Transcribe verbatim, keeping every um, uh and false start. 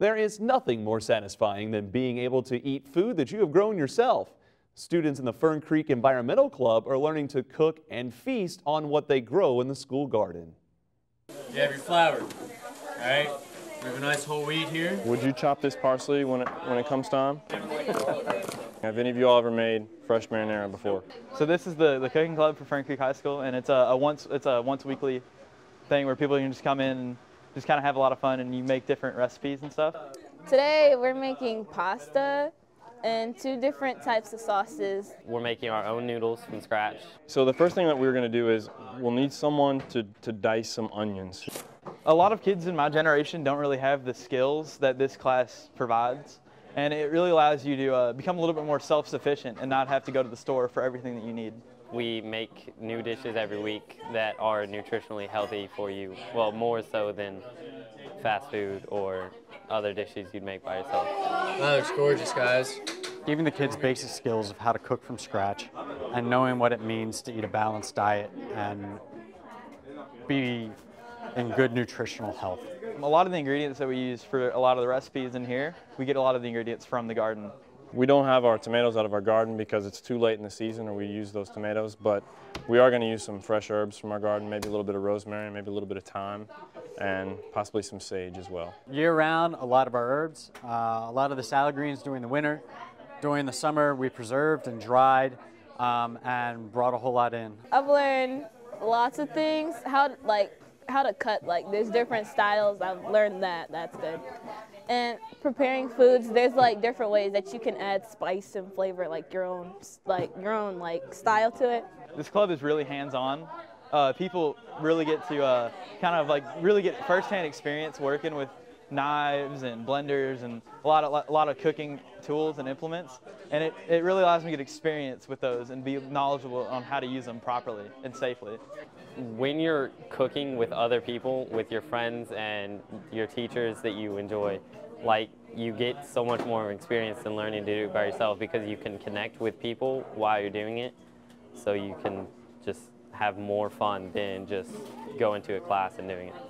There is nothing more satisfying than being able to eat food that you have grown yourself. Students in the Fern Creek Environmental Club are learning to cook and feast on what they grow in the school garden. You have your flour, all right? We have a nice whole wheat here. Would you chop this parsley when it, when it comes time? Have any of you all ever made fresh marinara before? So this is the, the cooking club for Fern Creek High School, and it's a, a once it's a once weekly thing where people can just come in and just kind of have a lot of fun, and you make different recipes and stuff. Today we're making pasta and two different types of sauces. We're making our own noodles from scratch. So the first thing that we're going to do is we'll need someone to, to dice some onions. A lot of kids in my generation don't really have the skills that this class provides, and it really allows you to uh, become a little bit more self-sufficient and not have to go to the store for everything that you need. We make new dishes every week that are nutritionally healthy for you, well, more so than fast food or other dishes you'd make by yourself. That looks gorgeous, guys. Giving the kids basic skills of how to cook from scratch and knowing what it means to eat a balanced diet and be in good nutritional health. A lot of the ingredients that we use for a lot of the recipes in here, we get a lot of the ingredients from the garden. We don't have our tomatoes out of our garden because it's too late in the season or we use those tomatoes, but we are going to use some fresh herbs from our garden, maybe a little bit of rosemary, maybe a little bit of thyme, and possibly some sage as well. Year-round, a lot of our herbs, uh, a lot of the salad greens during the winter. During the summer, we preserved and dried um, and brought a whole lot in. I've learned lots of things, how like how to cut, like there's different styles. I've learned that, that's good. And preparing foods, there's like different ways that you can add spice and flavor, like your own, like your own, like style to it. This club is really hands-on. Uh, people really get to uh, kind of like really get first-hand experience working with knives and blenders and a lot of a lot of cooking tools and implements. And it it really allows me to get experience with those and be knowledgeable on how to use them properly and safely. When you're cooking with other people, with your friends and your teachers that you enjoy, like you get so much more experience than learning to do it by yourself because you can connect with people while you're doing it, so you can just have more fun than just going to a class and doing it.